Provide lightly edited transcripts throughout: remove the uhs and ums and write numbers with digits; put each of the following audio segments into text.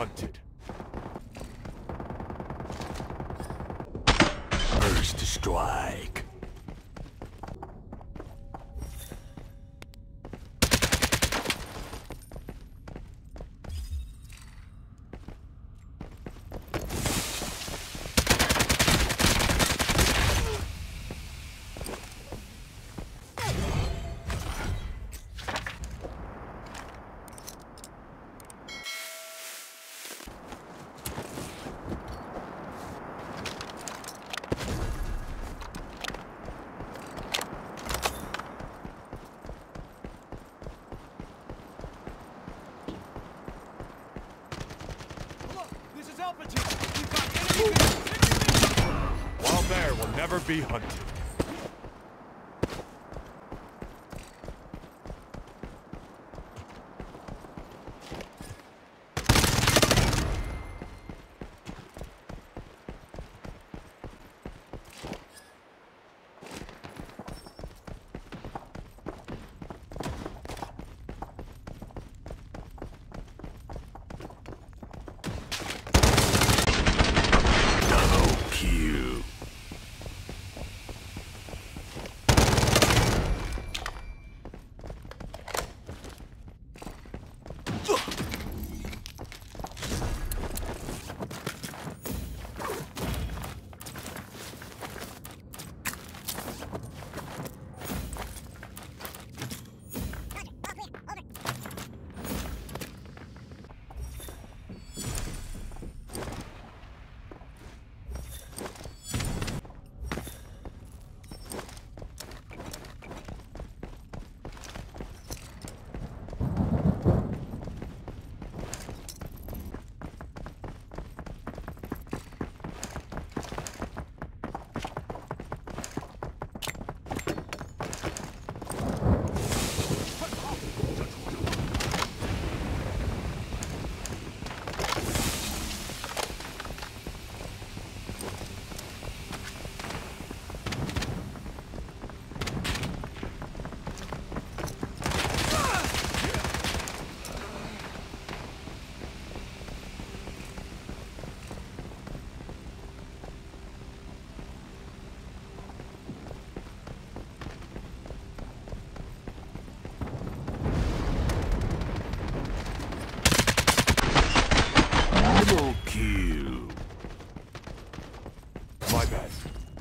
hunted. First strike. Wild Bear will never be hunted.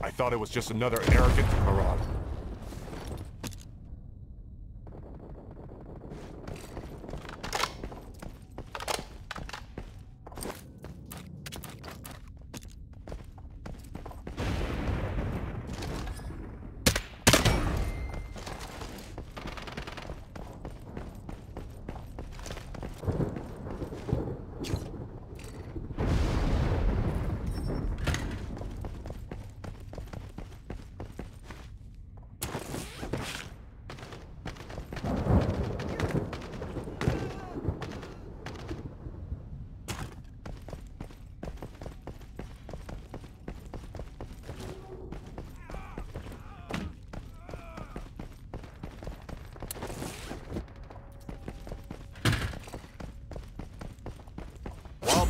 I thought it was just another arrogant mirage.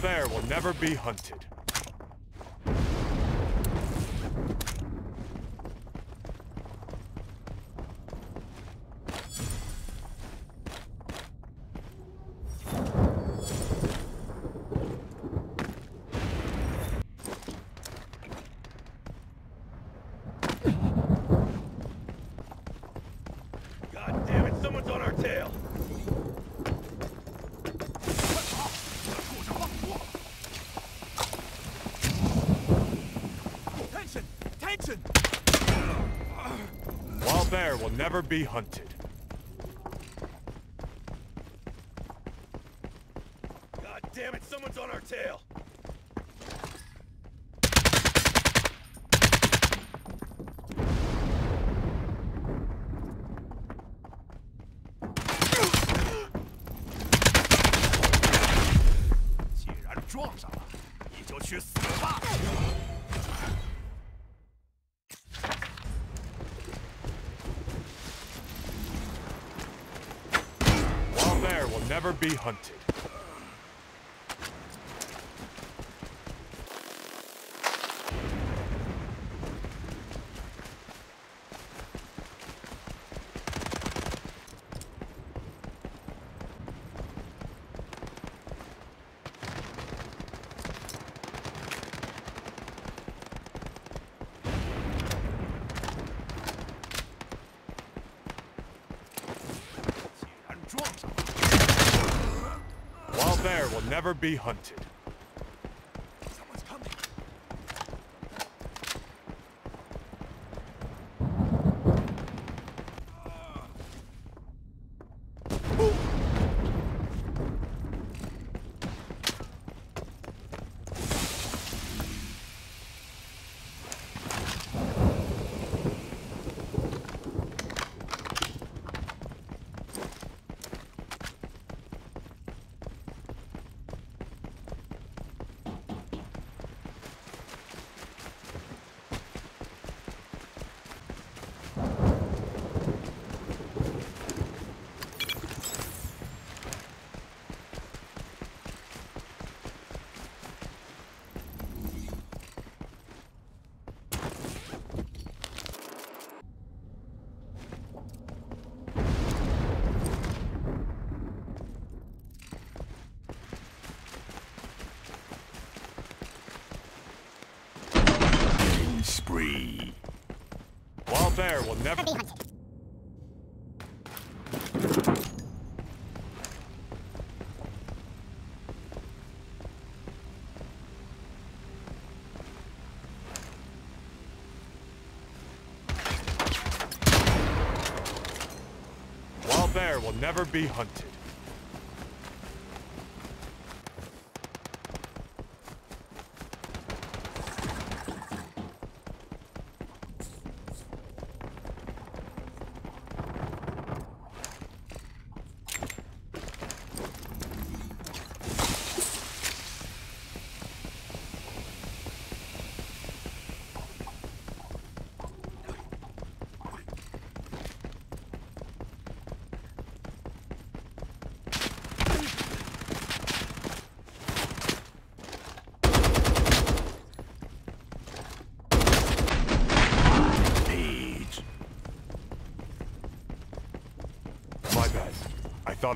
Bear will never be hunted. God damn it, someone's on our tail. Wild Bear will never be hunted. God damn it, someone's on our tail. Wild Bear will never be hunted. will never be hunted. Someone's coming. Spree. Wild Bear will never be hunted. Wild Bear will never be hunted. I thought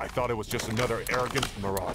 I thought it was just another arrogant marauder.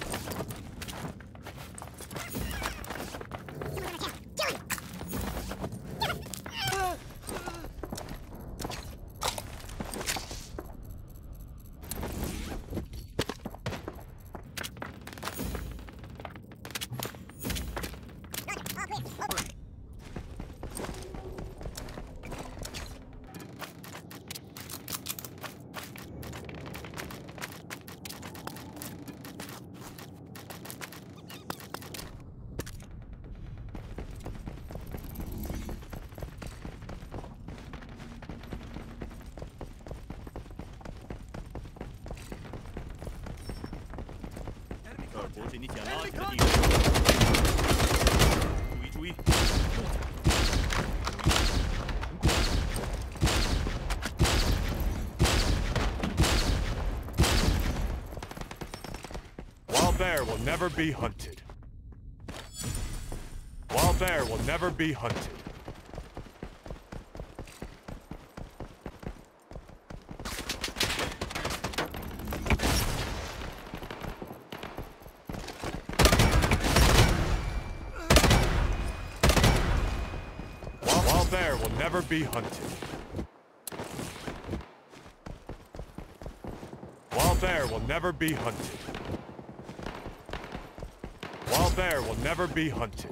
Wild Bear will never be hunted. Wild Bear will never be hunted. Be hunted. Wild Bear will never be hunted. Wild Bear will never be hunted.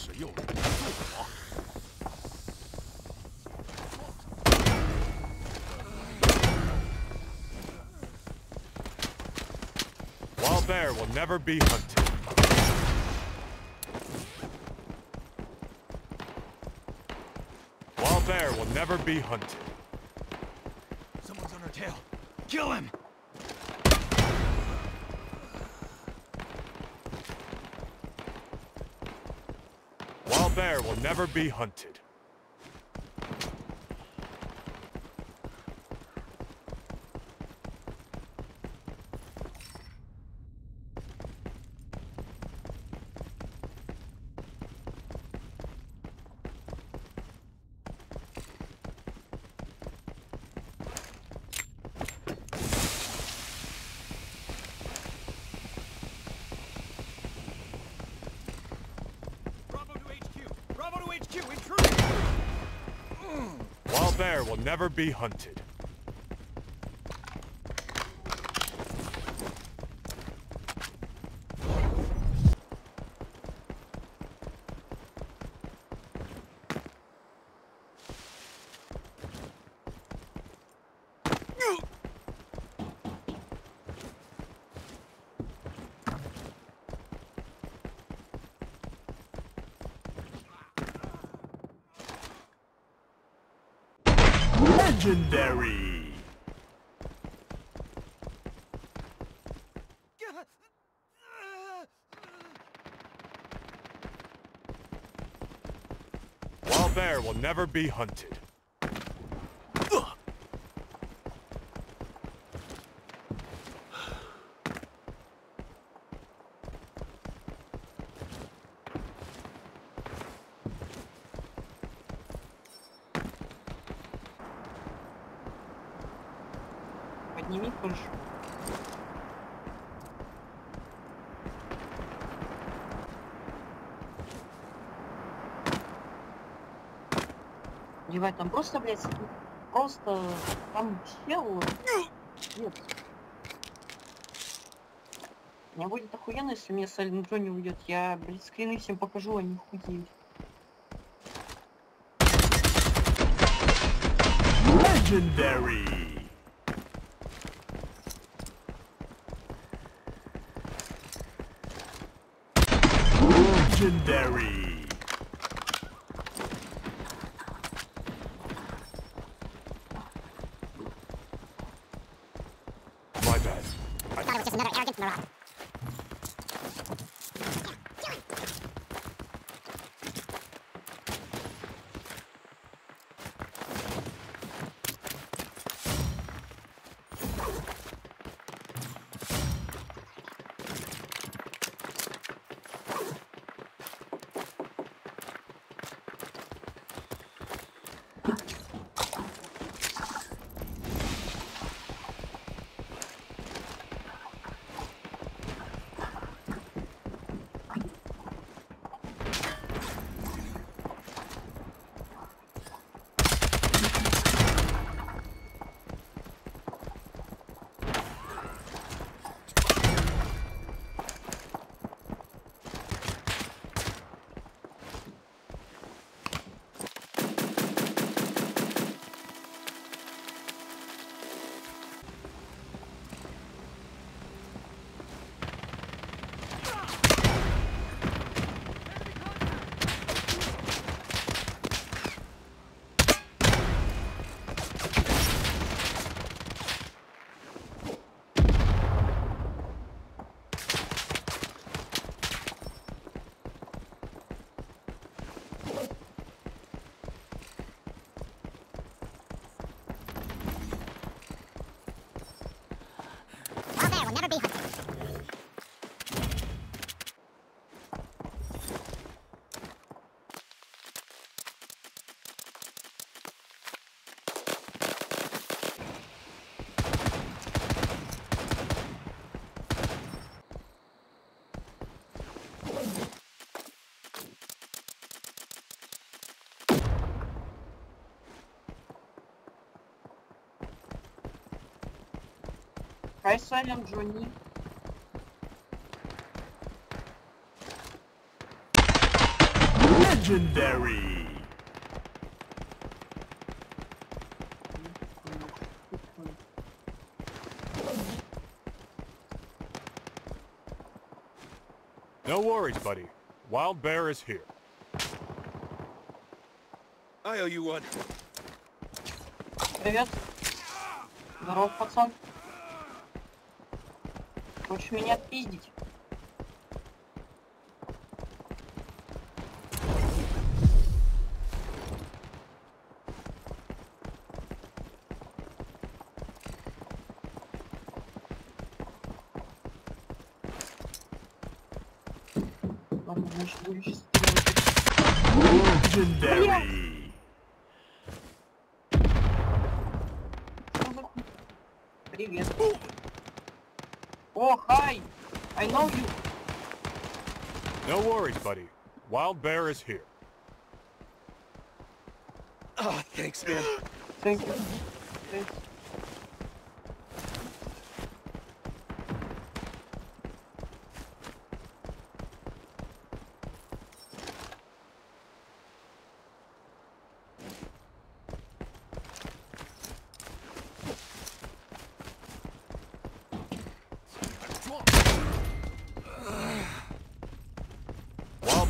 是又是怒火。 Wild bear will never be hunted. Wild bear will never be hunted. Someone's on our tail. Kill him! Wild bear will never be hunted. Wild bear will never be hunted. Legendary! Wild bear will never be hunted. Подними куншу. Девать там просто, блядь, просто там чел. Нет. Мне будет охуенно, если мне Silent Johnny уйдет. Я, блядь, скрины всем покажу, они худеют. Legendary! Legendary! My bad. I thought it was just another arrogant moron. Hi, Silent Johnny. Legendary. No worries, buddy. Wild Bear is here. I owe you one. Привет. Здоров, пацан. Хочешь меня отпиздить? Legendary. Привет. Oh, hi! I know you! No worries, buddy. Wild Bear is here. Oh, thanks, man. Thank you. Thanks.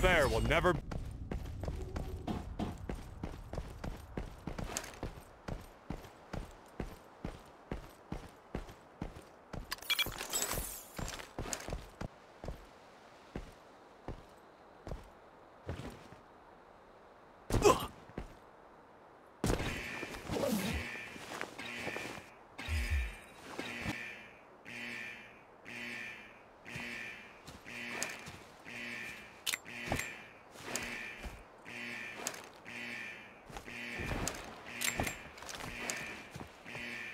Bear will never be.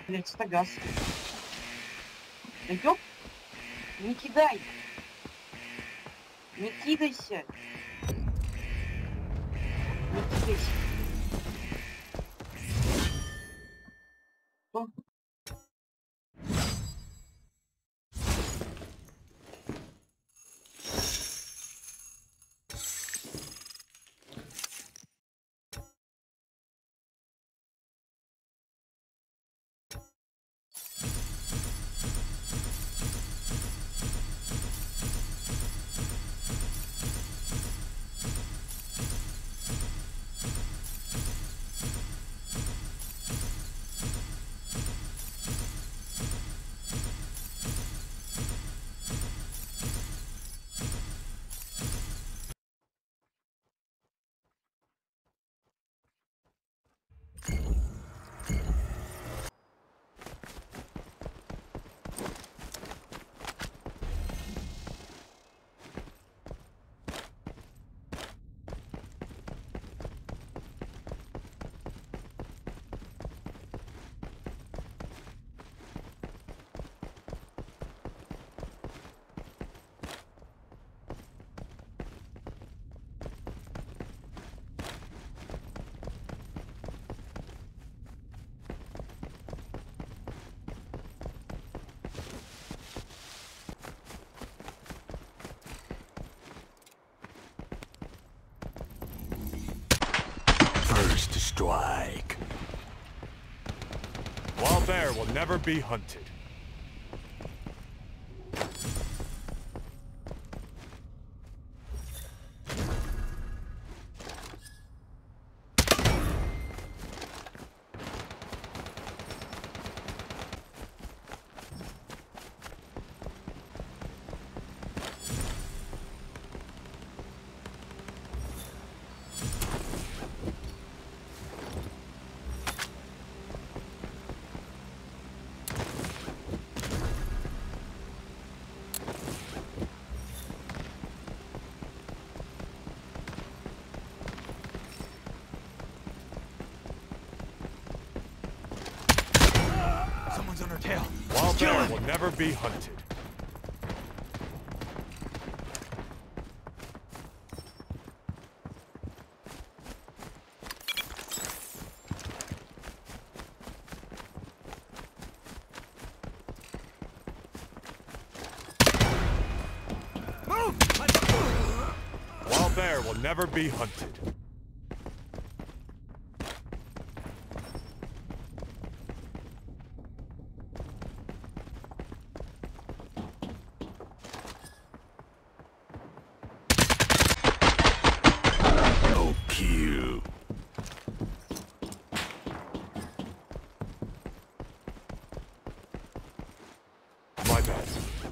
Блять, это газ. Идём? Не кидай! Не кидайся! Не кидайся! Что? Strike. Wild Bear will never be hunted. Wild Bear will never be hunted. Wild bear will never be hunted. My bad.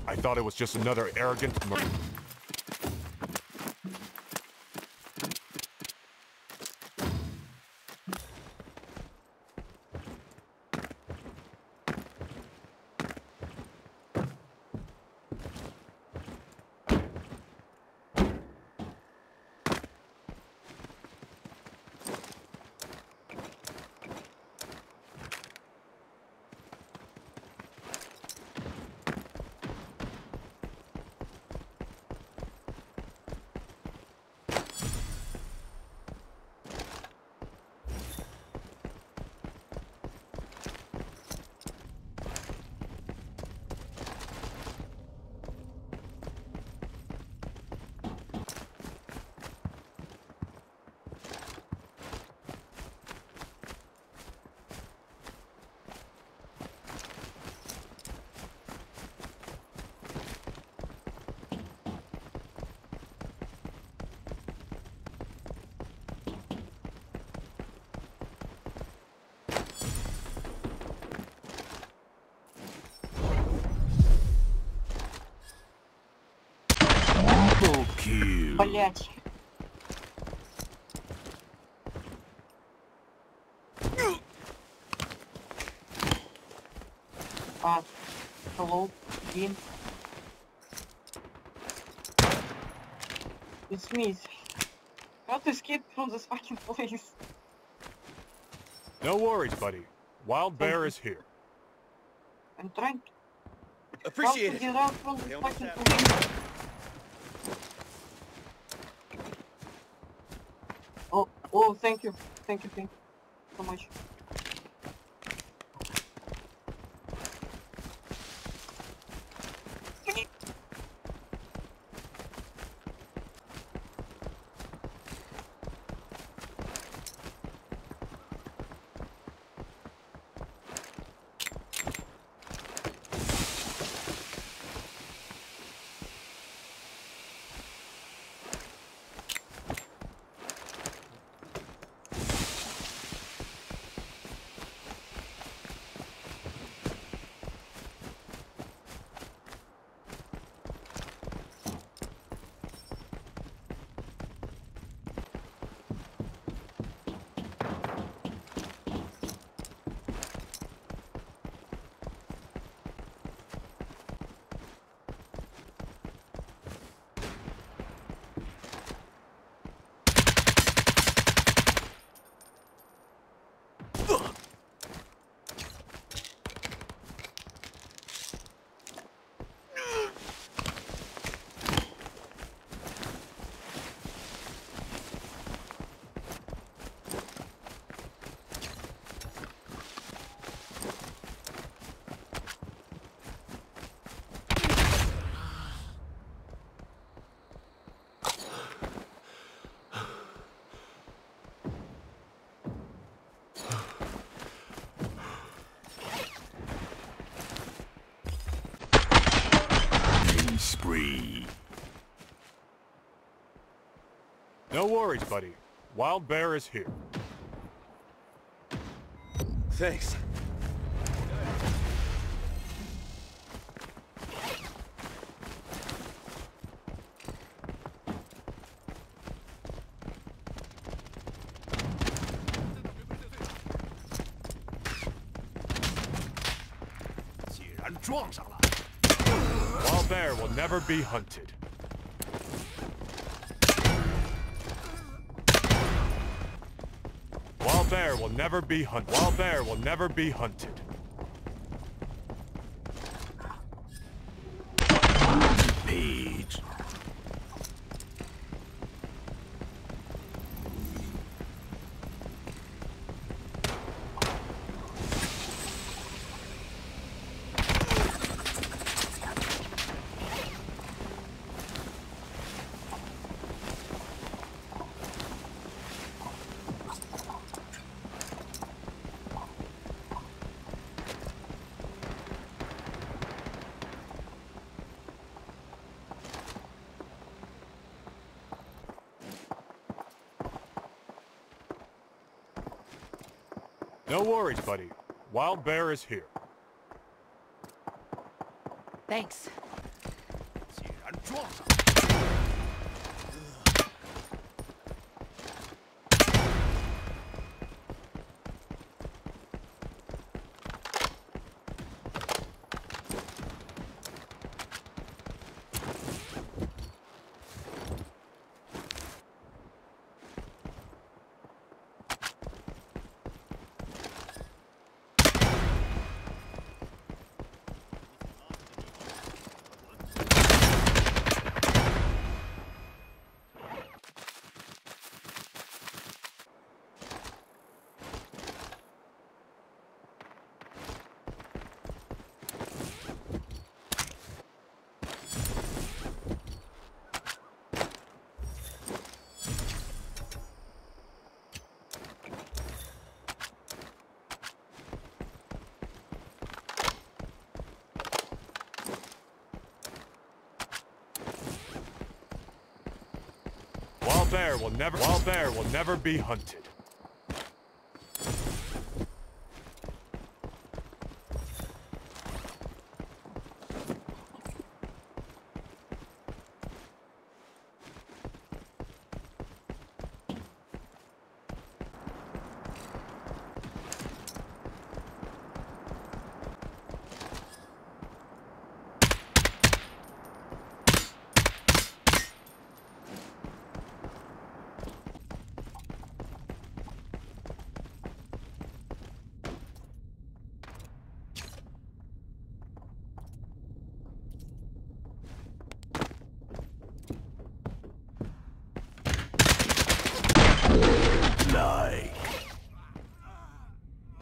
I thought it was just another arrogant murder. Блять. Hello, Jean. It's me. How to escape from this fucking place? No worries, buddy. Wild Bear is here. I'm trying to... Appreciate it. How to get out from this fucking place? Oh, thank you so much. No worries, buddy. Wild Bear is here. Thanks. Wild Bear will never be hunted. Bear will never be hunted. Wild Bear will never be hunted. Page. No worries, buddy. Wild Bear is here. Thanks. Wild Bear will never be hunted.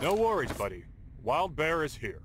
No worries, buddy. Wild Bear is here.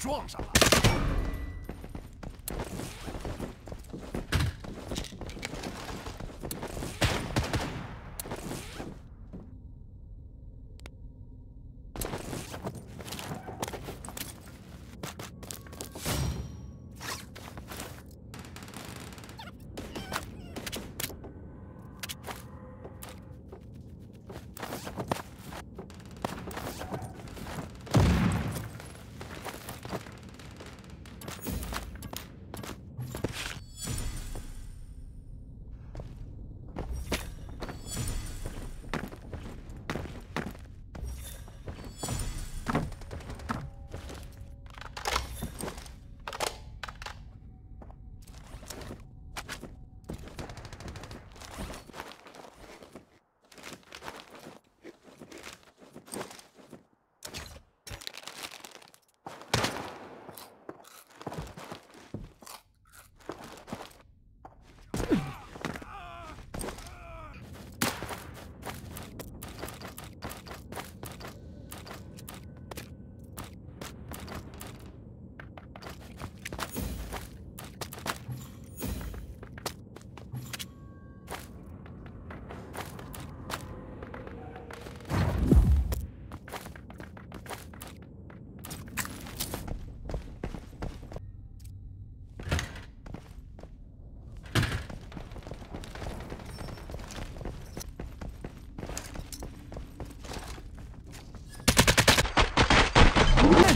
撞上了。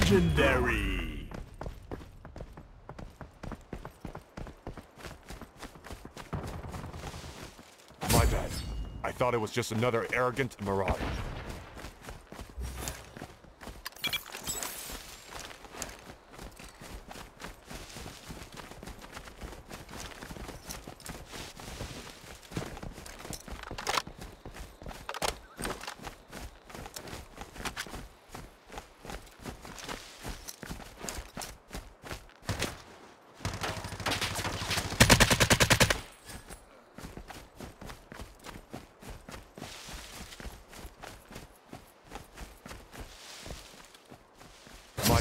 Legendary. My bad. I thought it was just another arrogant mirage.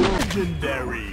Legendary.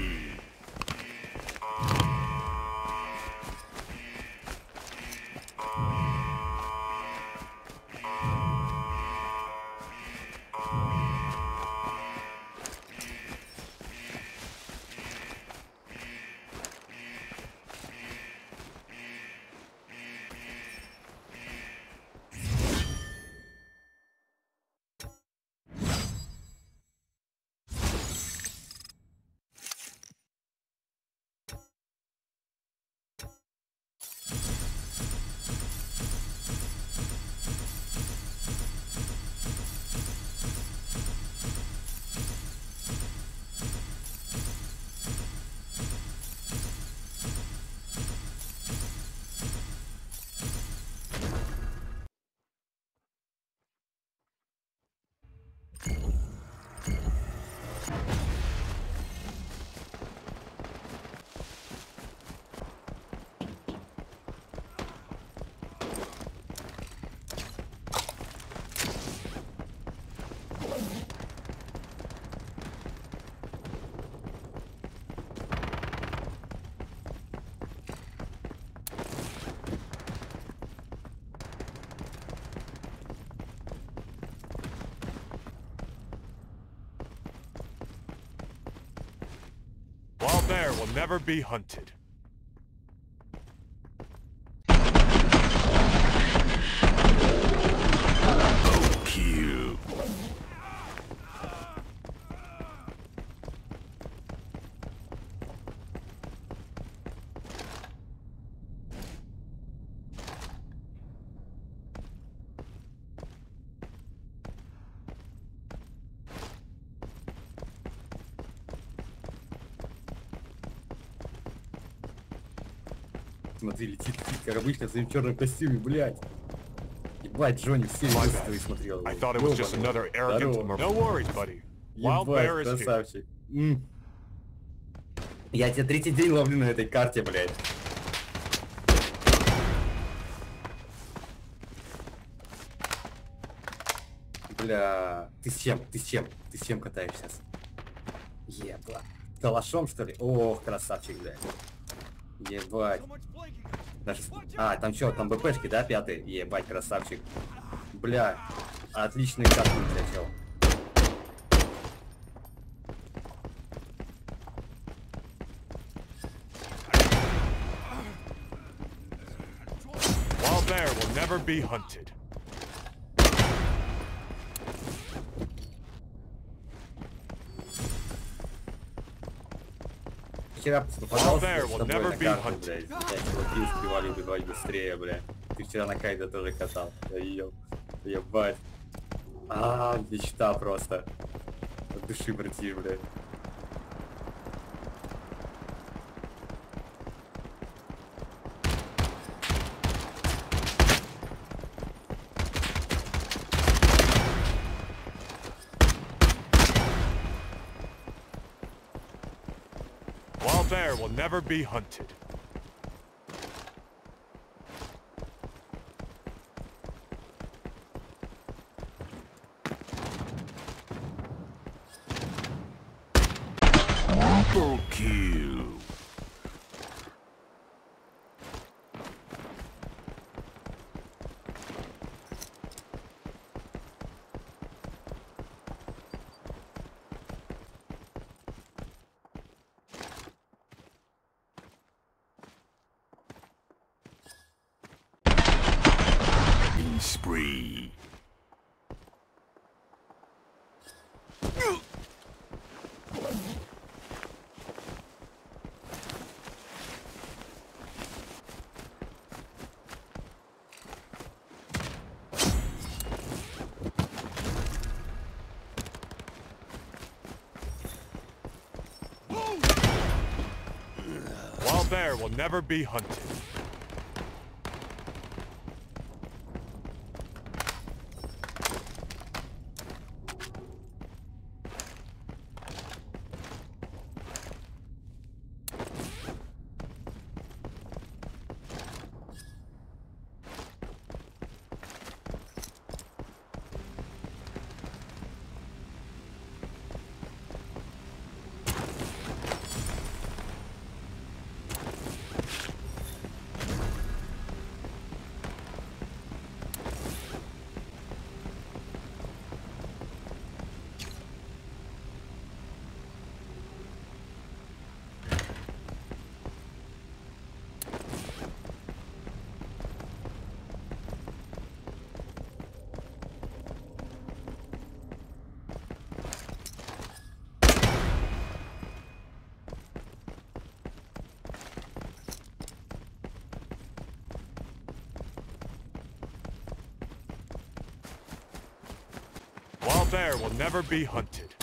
Bear will never be hunted. Смотри, летит, как обычно, в своем черном костюме, блядь. Ебать, Джонни, все видосы твои смотрел. Ебать, красавчик. Я тебя третий день ловлю на этой карте, блядь. Бля, ты с чем катаешься? Ебла. Калашом, что ли? Ох, красавчик, блядь. Ебать. Даже... А, там что, там БПшки, да, пятый? Ебать, красавчик. Бля, отличный карту взял. Wild Bear will never be hunted. Вчера попадался с тобой на карту, блядь. Чуваки успевали убивать быстрее, блядь. Ты вчера на Кайда тоже катал. Я ел. Ебать. Ааа, мечта просто. От души, братья, блядь. Wild Bear will never be hunted. Double kill. Spree. Wild Bear will never be hunted. Bear will never be hunted.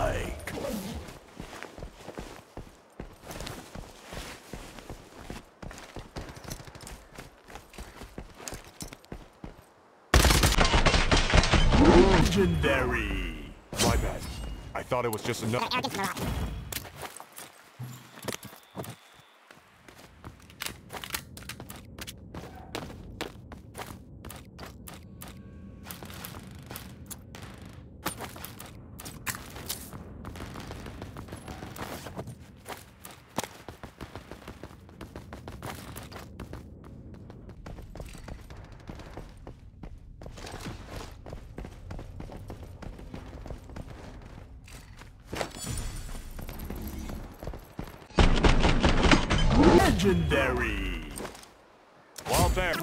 Legendary! My bad. I thought it was just enough. Legendary! Wild Bear!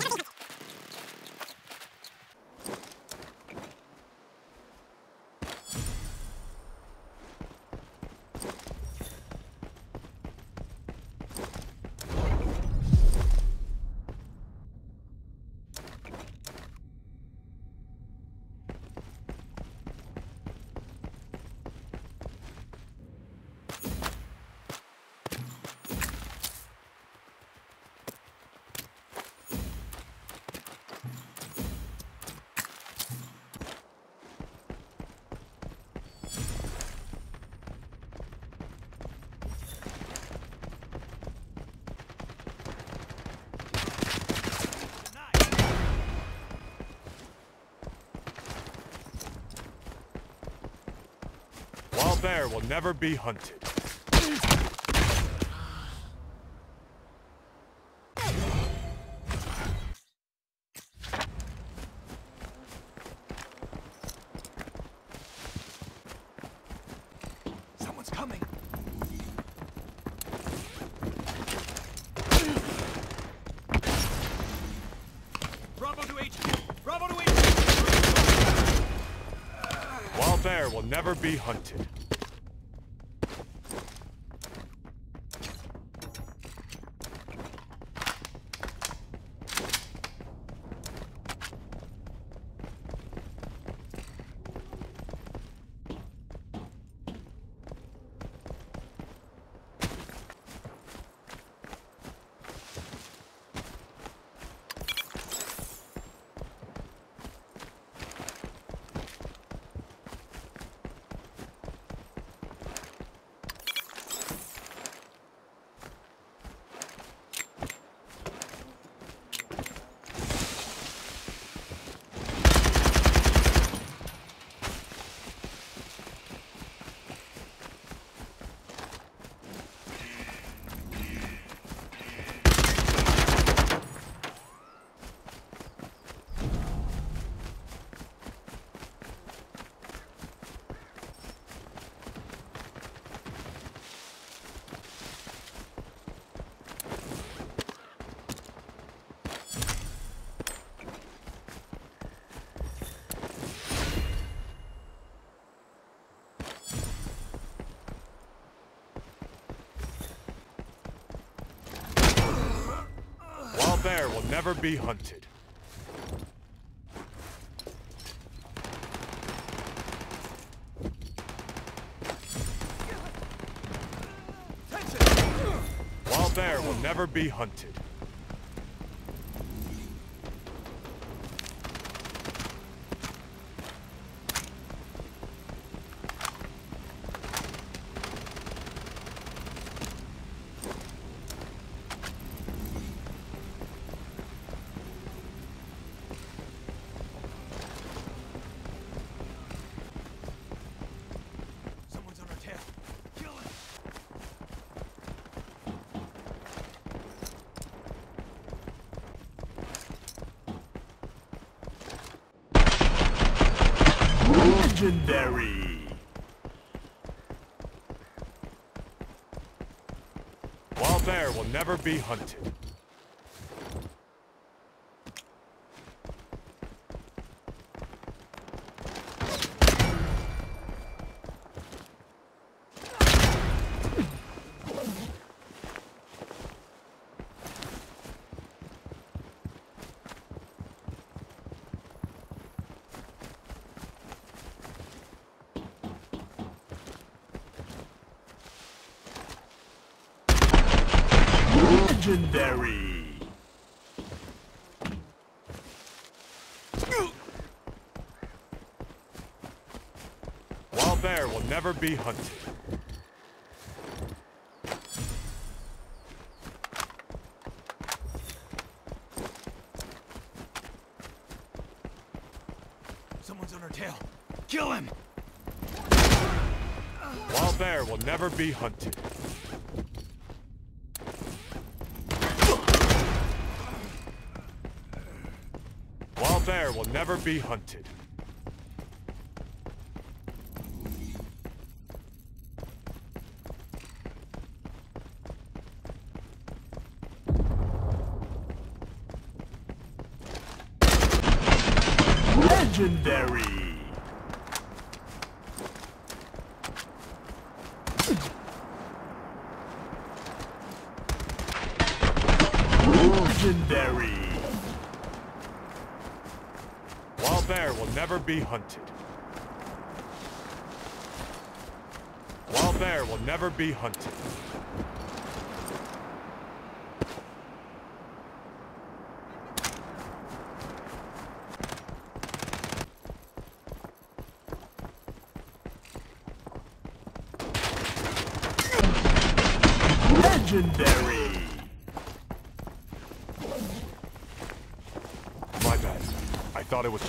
Bear will never be hunted. bear will never be hunted. Bear will never be hunted. Wild bear will never be hunted. Legendary! Wild bear will never be hunted. Legendary. Wild bear will never be hunted. Someone's on our tail. Kill him. Wild bear will never be hunted. Bear will never be hunted. Legendary. Legendary. Bear will never be hunted. Wild bear will never be hunted. Legendary. My bad. I thought it was...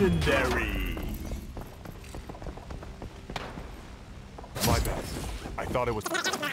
Legendary. My bad. I thought it was... Legendary.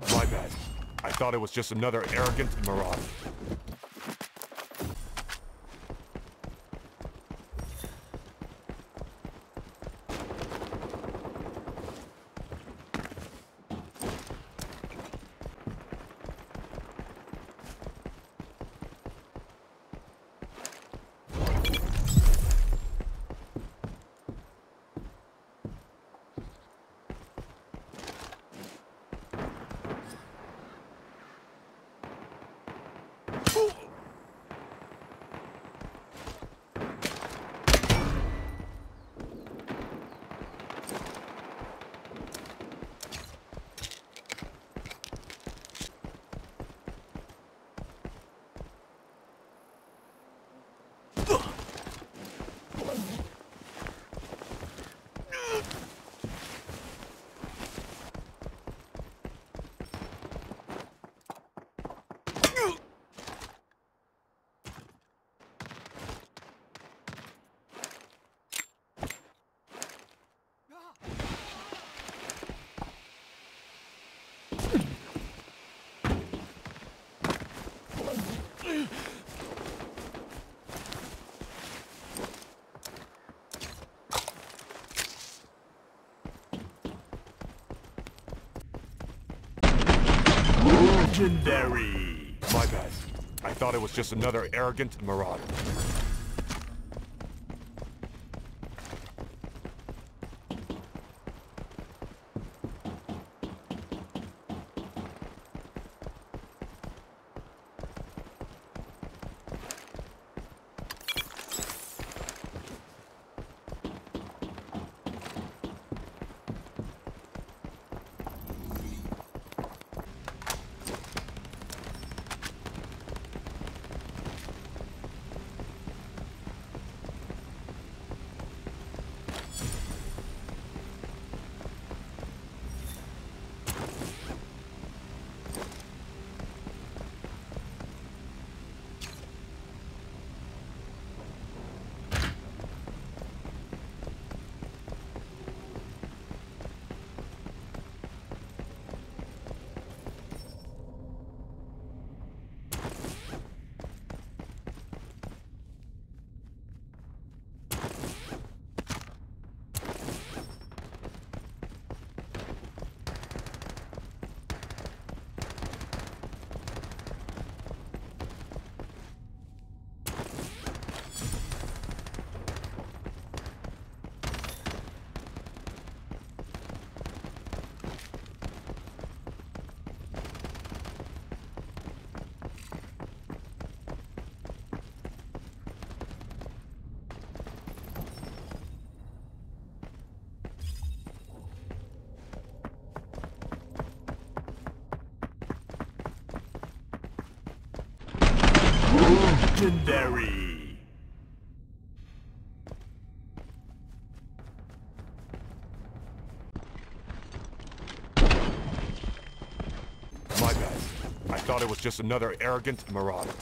My bad. I thought it was just another arrogant mirage. Legendary. My bad. I thought it was just another arrogant marauder. Legendary. My bad. I thought it was just another arrogant marauder.